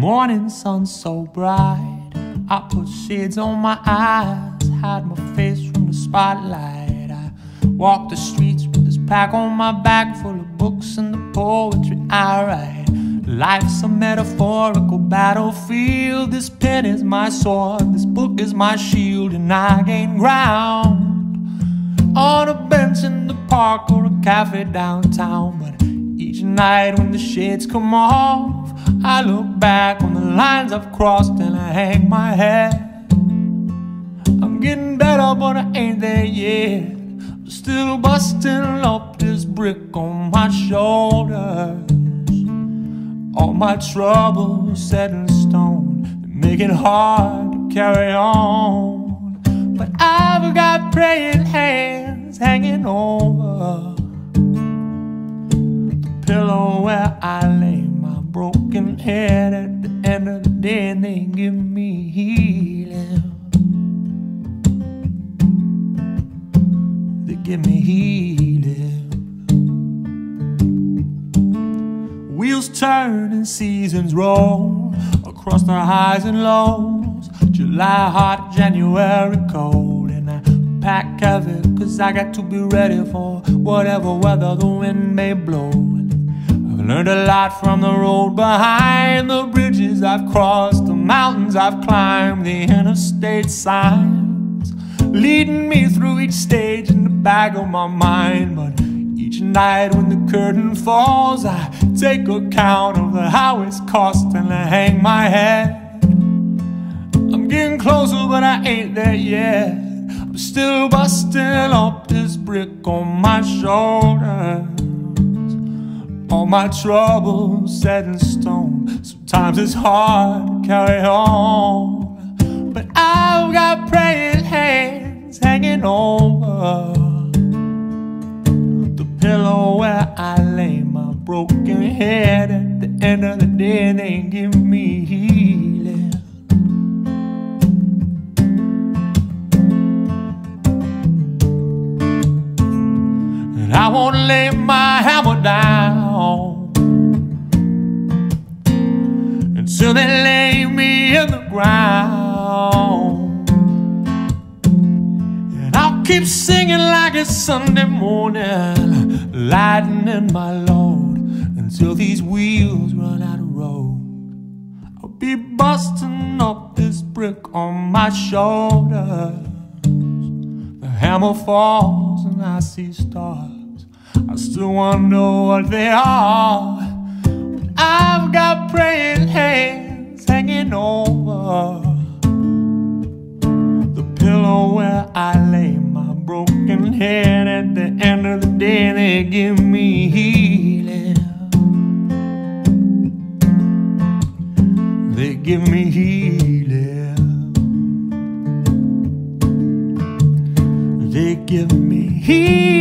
morning sun so bright, I put shades on my eyes, hide my face from the spotlight. I walk the streets with this pack on my back, full of books and the poetry I write. Life's a metaphorical battlefield, this pen is my sword, this book is my shield. And I gain ground on a bench in the park or a cafe downtown. But each night when the shades come off, I look back on the lines I've crossed and I hang my head. I'm getting better but I ain't there yet. I'm still busting up this brick on my shoulders. All my troubles set in stone, they make it hard to carry on. But I've got praying hands hanging over the pillow where I lay my broken head. At the end of the day, and they give me healing. They give me healing. Wheels turn and seasons roll across the highs and lows. July hot, January cold, and I pack heavy 'cause I got to be ready for whatever weather the wind may blow. Learned a lot from the road behind, the bridges I've crossed, the mountains I've climbed, the interstate signs leading me through each stage in the bag of my mind. But each night when the curtain falls, I take account of how it's cost and I hang my head. I'm getting closer but I ain't there yet. I'm still busting up this brick on my shoulder. All my troubles set in stone, sometimes it's hard to carry on. But I've got praying hands hanging over the pillow where I lay my broken head. At the end of the day, they give me healing. And I won't lay my hammer down until they lay me in the ground. And I'll keep singing like it's Sunday morning, lightening my load until these wheels run out of road. I'll be busting up this brick on my shoulders. The hammer falls and I see stars. I still wonder what they are. But I've got praying hands hanging over the pillow where I lay my broken head. At the end of the day, they give me healing. They give me healing. They give me healing.